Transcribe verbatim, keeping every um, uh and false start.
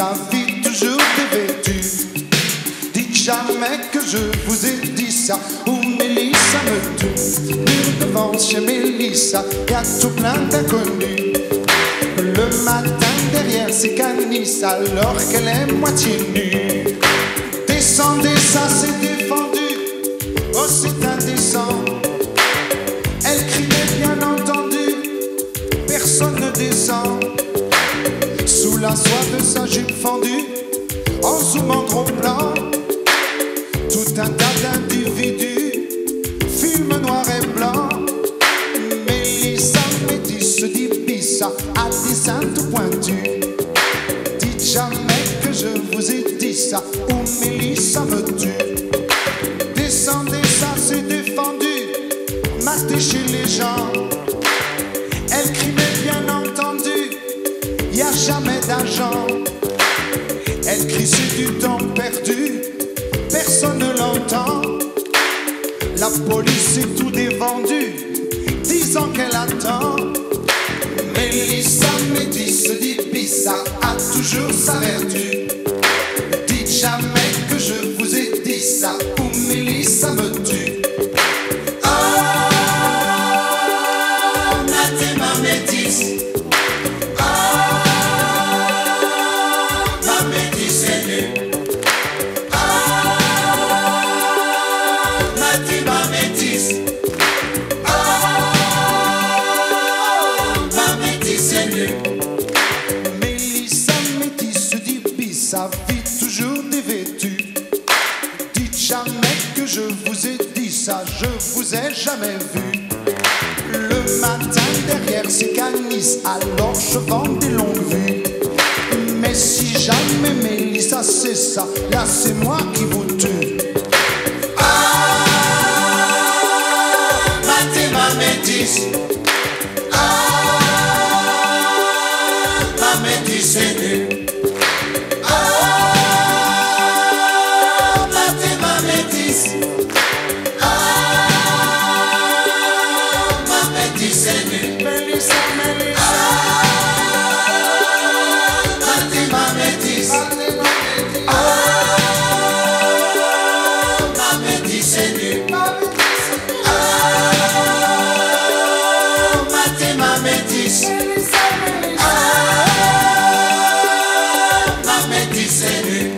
sa vie toujours dévêtue. Dites jamais que je vous ai dit ça, ou Mélissa me tue. Nous devons chez Mélissa, y a tout plein d'inconnus. Le matin derrière ses canisses, alors qu'elle est moitié nue. Descendez, ça c'est défendu, oh c'est indécent. Elle criait bien entendu, personne ne descend. Sous la soie de sa jupe fendue, en zoomant gros plan, tout un tas d'individus fument noir et blanc. Mélissa, métisse, dit Bissa, à des seins tout pointus. Dites jamais que je vous ai dit ça, ou Mélissa me tue. Descendez, ça c'est défendu, matez chez les gens. Elle crimait bien entendu, y a jamais d'argent. Elle crie c'est du temps perdu, personne ne l'entend. La police est tout dévendue, disant qu'elle attend. Mélissa, métisse, dit Bissa, a toujours sa vertu. Dites jamais que je vous ai dit ça, ou Mélissa me tue. Oh, matez ma métisse. Mélissa, métisse, dit Bissa, vit toujours dévêtue. Dites jamais que je vous ai dit ça, je vous ai jamais vu. Le matin derrière ses canisses, alors je vends des longues vues. Mais si jamais Mélissa c'est ça, là c'est moi qui vous tue. Ah, matez ma métisse. Ah, matez ma métisse. Ah, ma métisse est nue. Mélissa, Mélissa. Ah, matez ma métisse. Ah, ma métisse est nue. Ah, matez ma métisse. Mélissa, Mélissa. Mélissa, Mélissa. Mélissa, Mélissa.